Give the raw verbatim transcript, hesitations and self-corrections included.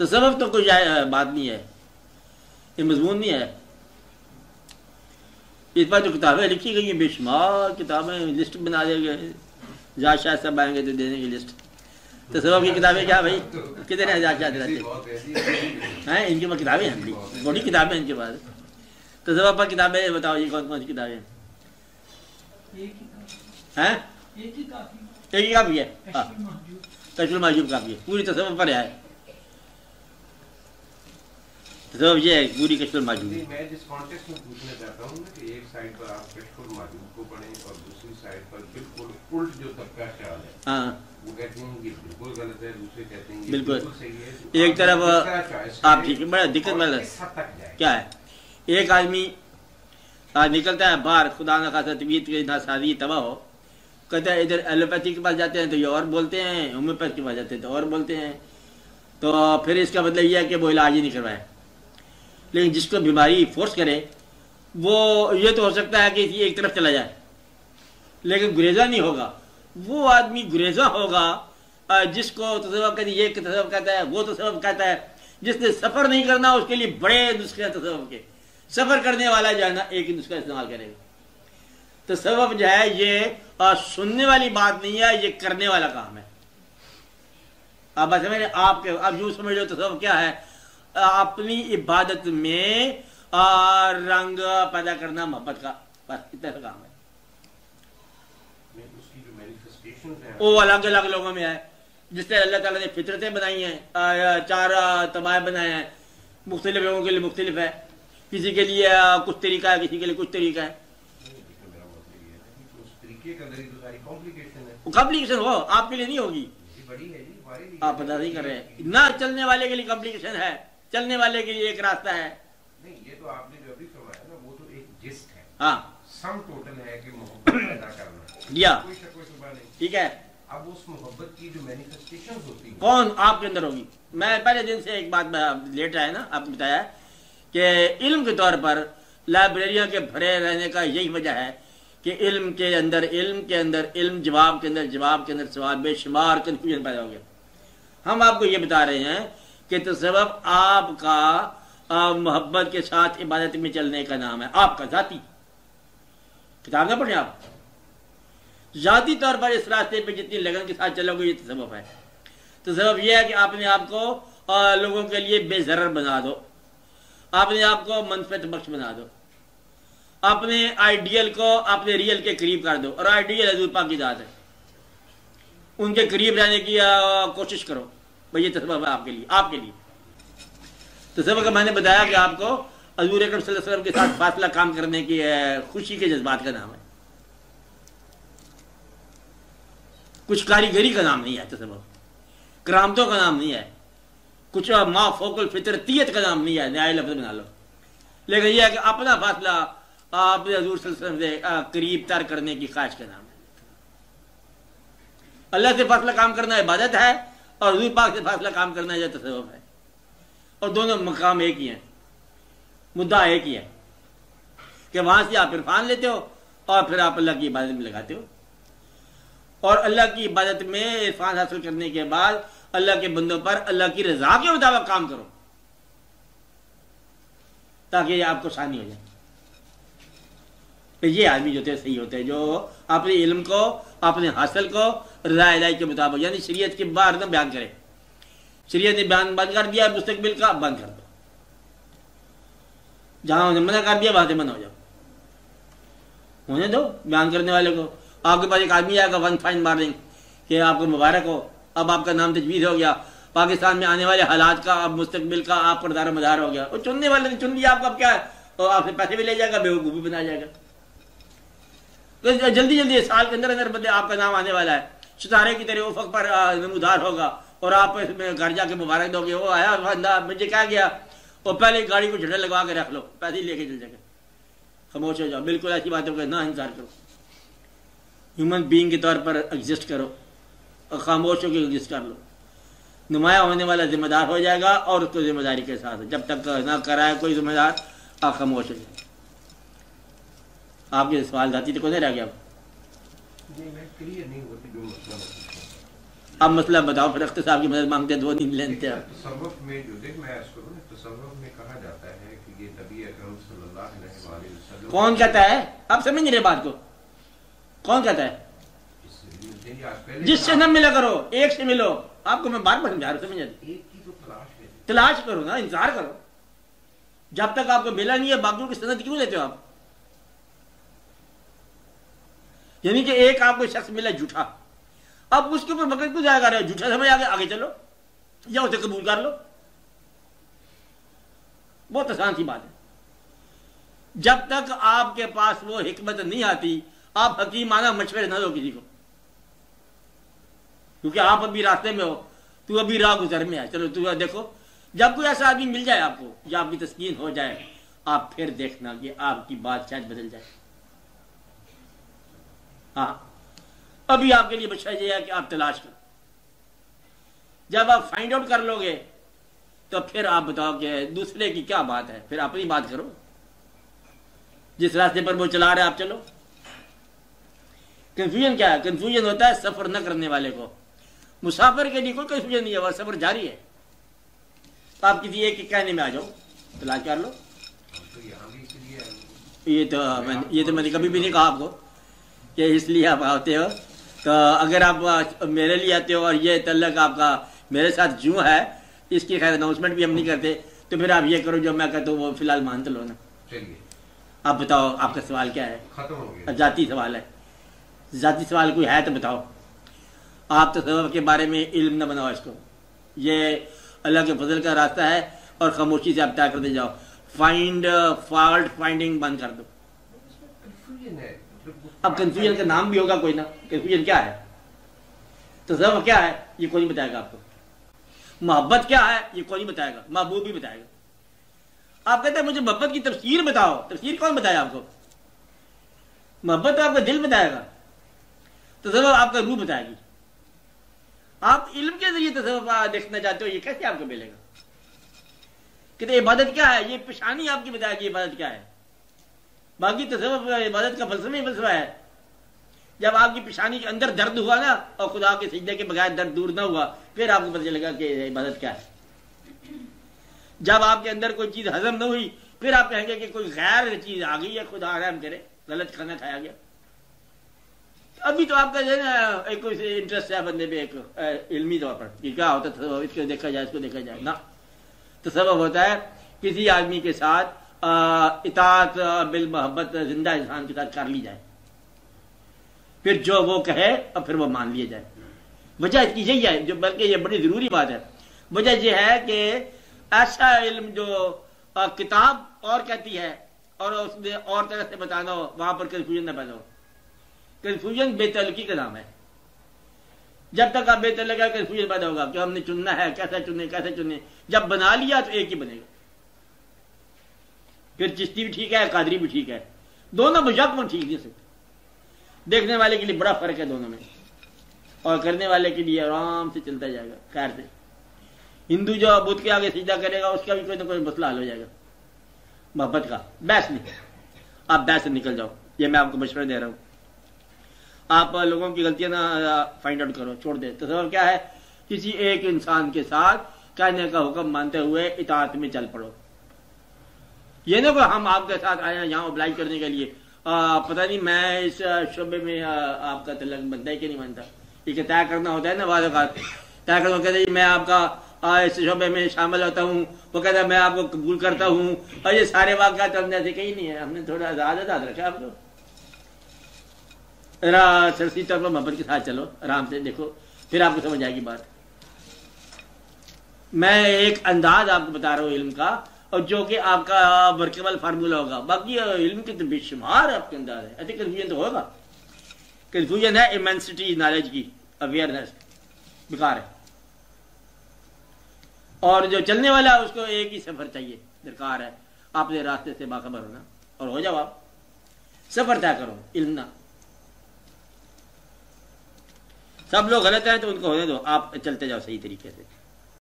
तसव्वुफ तो कोई बात नहीं है, ये मजमून नहीं है। इस बार जो किताबें लिखी गई हैं बेशुमार किताबें, लिस्ट बना देंगे, जात शाह सब आएंगे तो देने की लिस्ट। तसव्वुफ की किताबें क्या भाई कितने हैं, जात शाह दिलाते हैं इनके पास किताबें हैं, बड़ी किताबें इनके पास। तसव्वुफ पर किताबें बताओ ये कौन कौन सी किताबें हैं? एक ही काफ़ी है, कश्फुल महजूब काफ़ी है, पूरी तसव्वुफ पर है। तो ये पूरी कश्फुल महजूब है। मैं जिस कॉन्टेक्स्ट में पूछना चाहता हूँ कि एक साइड पर आप कश्फुल महजूब को पढ़ें और दूसरी साइड पर बिल्कुल उल्ट जो तबका ख्याल है, हाँ वो कहते हैं कि बिल्कुल गलत है, दूसरे कहते हैं बिल्कुल सही है। एक तरफ आप ठीक है, बड़ा दिक्कत वाला क्या है, एक आदमी आज निकलता है बाहर, खुदा न खासा तबीयत की नासाजी तबाह हो, कहता है इधर एलोपैथी के पास जाते हैं तो ये और बोलते हैं, होम्योपैथी के पास जाते हैं तो और बोलते हैं, तो फिर इसका मतलब यह है कि वो इलाज ही नहीं करवाए। लेकिन जिसको बीमारी फोर्स करे वो ये तो हो सकता है कि ये एक तरफ चला जाए, लेकिन गुरेजा नहीं होगा। वो आदमी गुरेजा होगा जिसको तसव्वुफ कहते ये तसव्वुफ कहता है, वो तसव्वुफ कहता है। जिसने सफ़र नहीं करना उसके लिए बड़े नुस्खे हैं तसव्वुफ के, सफ़र करने वाला जो है ना एक ही नुस्खा इस्तेमाल करेगा। तसव्वुफ जो है ये सुनने वाली बात नहीं है, ये करने वाला काम है। अब समझ आपके अब यूँ समझ लो तसव्वुफ क्या है, अपनी इबादत में आ, रंग पैदा करना मोहब्बत का, बस इतना काम है। वो अलग अलग लोगों में है, जिससे अल्लाह ताला ने फितरतें बनाई हैं, चार तबाह बनाए हैं, मुख्तलिफ लोगों के लिए मुख्तलिफ है। किसी के लिए कुछ तरीका है, किसी के लिए कुछ तरीका है। कॉम्प्लिकेशन हो आपके लिए नहीं होगी, आप पता नहीं कर रहे हैं ना। चलने वाले के लिए कॉम्प्लिकेशन है, चलने वाले के लिए एक रास्ता है। नहीं ये तो आपने जो अभी फरमाया ना वो तो एक जिस्ट है, हाँ सम टोटल है कि मोहब्बत पैदा करना, या कोई शक कोई शुबा नहीं, ठीक है। अब उस मोहब्बत की जो मैनिफेस्टेशंस होती है कौन आपके अंदर होगी। मैं पहले दिन से एक बात लेट आया ना, आपने बताया कि इल्म के तौर पर लाइब्रेरियों के भरे रहने का यही वजह है कि इल्म के अंदर इल्म के अंदर इल्म, जवाब के अंदर जवाब के अंदर सवाल, बेशुमार कन्फ्यूजन पैदा हो गया। हम आपको ये बता रहे हैं कि तसव्वुफ आपका आप मोहब्बत के साथ इबादत में चलने का नाम है, आपका जाती। किताब ना पढ़ें आप, जाती तौर पर इस रास्ते पे जितनी लगन के साथ चलोगे ये तसव्वुफ है। तसव्वुफ ये है कि आपने आपको आ, लोगों के लिए बेजरर बना दो, आपने आपको मनफित बख्श बना दो, अपने आइडियल को अपने रियल के करीब कर दो। और आइडियल हजूर पाक की जात है, उनके करीब रहने की कोशिश करो, भाई ये तसव्वुफ है आपके लिए। आपके लिए तसव्वुफ का मैंने बताया कि आपको हजूर अकरम सल्लल्लाहु अलैहि वसल्लम के साथ फासला काम करने की खुशी के जज्बात का नाम है, कुछ कारीगरी का नाम नहीं है तसव्वुफ, करामतों का नाम नहीं है, कुछ मा फौकुल फितरतियत का नाम नहीं है, नया लफ्ज बना लो। लेकिन यह है कि अपना फासला आप हजूर सल्लल्लाहु अलैहि वसल्लम से करीब तर करने की ख्वाहिश का नाम है। अल्लाह से फासला काम करना इबादत है और हजूर पाक से फासला काम करना यह तसव्वुफ है, और दोनों मकाम एक ही हैं, मुद्दा एक ही है कि वहाँ से आप इरफान लेते हो और फिर आप अल्लाह की इबादत में लगाते हो। और अल्लाह की इबादत में इरफान हासिल करने के बाद अल्लाह के बंदों पर अल्लाह की रजा के मुताबिक काम करो ताकि आपको आसानी हो जाए। ये आदमी जो थे सही होते हैं, जो अपने इल्म को अपने हासिल को रजा इलाही के मुताबिक यानी शरीयत के बाहर ना बयान करे। शरीयत ने बयान बंद कर दिया, मुस्तकबिल का बंद कर दो, जहाँ उन्हें मना कर दिया वहाँ से मना हो जाओ, होने दो बयान करने वाले को। आपके पास एक आदमी आएगा वन फाइन मार्निंग कि आपको मुबारक हो, अब आपका नाम तजवीज़ हो गया, पाकिस्तान में आने वाले हालात का अब मुस्तकबिल का आप पर दारो मदार हो गया। और चुनने वाले ने चुन लिया आपका, अब क्या है, और आपसे पैसे भी ले जाएगा, बेवकूफ़ भी बना जाएगा। तो जल्दी जल्दी इस साल के अंदर अंदर बंदे आपका नाम आने वाला है, सितारे की तरह उफक पर नमूदार होगा और आप इसमें घर जाके मुबारक दोगे, वो आया बंदा मुझे क्या गया, और पहले गाड़ी को झटक लगवा के रख लो, पैसे लेके चल जाएगा, खामोश हो जाओ, बिल्कुल ऐसी बातों का ना इनकार करो। ह्यूमन बीइंग के तौर पर एग्जिस्ट करो और खामोश होकर एग्जिस्ट कर लो। नुमाया होने वाला जिम्मेदार हो जाएगा और उसको जिम्मेदारी के साथ, जब तक ना कराए कोई जिम्मेदार आप खामोश हो जाए। आपके सवाल जाती तो कौन रह गया, अब मसला बताओ, फिर अख्तर साहब की मदद मांगते हैं, दो दिन लेते हैं। तसव्वुफ में जो देख मैं इसको बोलूं, तसव्वुफ में कहा जाता है कि ये नबी अकरम सल्लल्लाहु अलैहि वसल्लम कौन कहता है? आप समझ नहीं रहे बात को, कौन कहता है? जिससे न मिला करो एक से मिलो। आपको मैं बार बार समझा रहा हूँ, समझ तलाश करो ना, इंतजार करो जब तक आपको मिला नहीं है। बाकियों की सनद क्यों लेते हो आप? यानी कि एक आपको शख्स मिला झूठा, अब उसके ऊपर बकड़ क्यों जाया कर रहे हो? झूठा समझ आ गया, आगे चलो या उसे कबूल कर लो। बहुत आसान सी बात है। जब तक आपके पास वो हिकमत नहीं आती, आप हकीमाना मशवरे ना दो किसी को, क्योंकि आप अभी रास्ते में हो, तू अभी राह गुजर में है। चलो तू देखो, जब कोई ऐसा आदमी मिल जाए आपको या आपकी तस्कीन हो जाए, आप फिर देखना कि आपकी बात शायद बदल जाए। हाँ, अभी आपके लिए बचा यह है कि आप तलाश करो। जब आप फाइंड आउट कर लोगे तो फिर आप बताओ कि दूसरे की क्या बात है, फिर अपनी बात करो। जिस रास्ते पर वो चला रहे आप चलो। कंफ्यूजन क्या है? कंफ्यूजन होता है सफर न करने वाले को। मुसाफिर के लिए कोई कंफ्यूजन नहीं है, वह सफर जारी है। तो आप किसी एक के कहने में आ जाओ, तलाश कर लो। ये तो मैंने ये तो मैंने कभी भी नहीं कहा आपको कि इसलिए आप आते हो। तो अगर आप मेरे लिए आते हो और ये तल्लक आपका मेरे साथ जूँ है, इसकी खैर अनाउंसमेंट भी हम नहीं करते। तो फिर आप ये करो जो मैं कहता हूँ वो फिलहाल मान तो लो ना। चलिए आप बताओ आपका सवाल क्या है? खत्म हो गया। जाती सवाल है, जाती सवाल कोई है तो बताओ। आप तो तसव्वुफ के बारे में इल्म ना बनाओ इसको, ये अल्लाह के फजल का रास्ता है और खामोशी से आप तय करते जाओ। फाइंड फॉल्ट फाइंडिंग बंद कर दो। अब कंफ्यूजन का नाम भी होगा कोई ना। कंफ्यूजन क्या है? तसव्वुफ क्या है ये कोई नहीं बताएगा आपको। मोहब्बत क्या है ये कोई नहीं बताएगा, महबूब भी बताएगा। आप कहते हैं मुझे मोहब्बत की तफसीर बताओ। तफसीर कौन बताया आपको? मोहब्बत तो आपका दिल बताएगा, तसव्वुफ आपका रूह बताएगी। आप इल्म के जरिए तसव्वुफ देखना चाहते हो, ये कैसे आपको मिलेगा? कहते इबादत क्या है, ये पेशानी आपकी बताएगी इबादत क्या है। बाकी तसव्वुफ इबादत का फलसफा ही फलसफा है। जब आपकी पेशानी के अंदर दर्द हुआ ना और खुदा के सजदे के बगैर दर्द दूर ना हुआ, फिर आपको पता चलेगा कि इबादत क्या है। जब आपके अंदर कोई चीज हजम ना हुई, फिर आप कहेंगे कि कोई गैर चीज आ गई है, खुदा आराम करे, गलत खाना खाया गया। अभी तो आपका जो है ना एक इंटरेस्ट है बंदे में, एक इल्मी तौर पर कि क्या होता है, इसको देखा जाए, इसको देखा जाए ना। तो सबब होता है किसी आदमी के साथ इताअत बिल मोहब्बत जिंदा इंसान के साथ कर ली जाए, फिर जो वो कहे और फिर वो मान लिया जाए। वजह इसकी यही है जो, बल्कि ये बड़ी ज़रूरी बात है। वजह यह है कि ऐसा इल्म जो आ, किताब और कहती है और उसमें और तरह से बताना हो, वहाँ पर कन्फ्यूजन ना पैदा हो। कन्फ्यूजन बेतलकी का नाम है। जब तक आप बेतलका कन्फ्यूजन पैदा होगा कि हमने चुनना है, कैसा चुने कैसा चुने, जब बना लिया तो एक ही बनेगा। फिर चिश्ती भी ठीक है, कादरी भी ठीक है, दोनों मजाक में ठीक नहीं सकते। देखने वाले के लिए बड़ा फर्क है दोनों में, और करने वाले के लिए आराम से चलता जाएगा। खैर से हिंदू जो बुद्ध के आगे सीधा करेगा उसका भी कोई ना कोई मसला हल हो जाएगा। मोहब्बत का बहस नहीं, आप बहस से निकल जाओ। ये मैं आपको मशवरा दे रहा हूँ। आप लोगों की गलतियां ना फाइंड आउट करो, छोड़ दे। तसव्वुफ क्या है? किसी एक इंसान के साथ कहने का हुक्म मानते हुए इताअत में चल पड़ो। ये ना को हम आपके साथ आए हैं यहाँ ओब्लाइज करने के लिए। आ, पता नहीं मैं इस शोबे में आ, आपका तल्लुक बनता है कि नहीं बनता। ये तय करना होता है ना बाद औक़ात, तय करना कहते हैं मैं आपका आ, इस शोबे में शामिल होता हूँ, वो कहता है मैं आपको कबूल करता हूँ। और ये सारे वाक़ात हमने ऐसे कहीं नहीं है, हमने थोड़ा आजाद आजाद रखा आपको। सरसी तौर पर मोहब्बत के साथ चलो, आराम से देखो, फिर आपको समझ आएगी बात। मैं एक अंदाज आपको बता रहा हूँ इल्म का, और जो कि आपका वर्केबल फार्मूला होगा। बाकी इल्म के तो बेशुमार आपके अंदाज है। ऐसे कन्फ्यूजन तो होगा। कन्फ्यूजन है इमेंसिटी नॉलेज की, अवेयरनेस बेकार है। और जो चलने वाला है उसको एक ही सफर चाहिए, दरकार है। आपने रास्ते से बाखबर होना और हो जाओ। आप सफर तय करो, इल्म ना। सब लोग गलत हैं तो उनको होने दो, आप चलते जाओ सही तरीके से।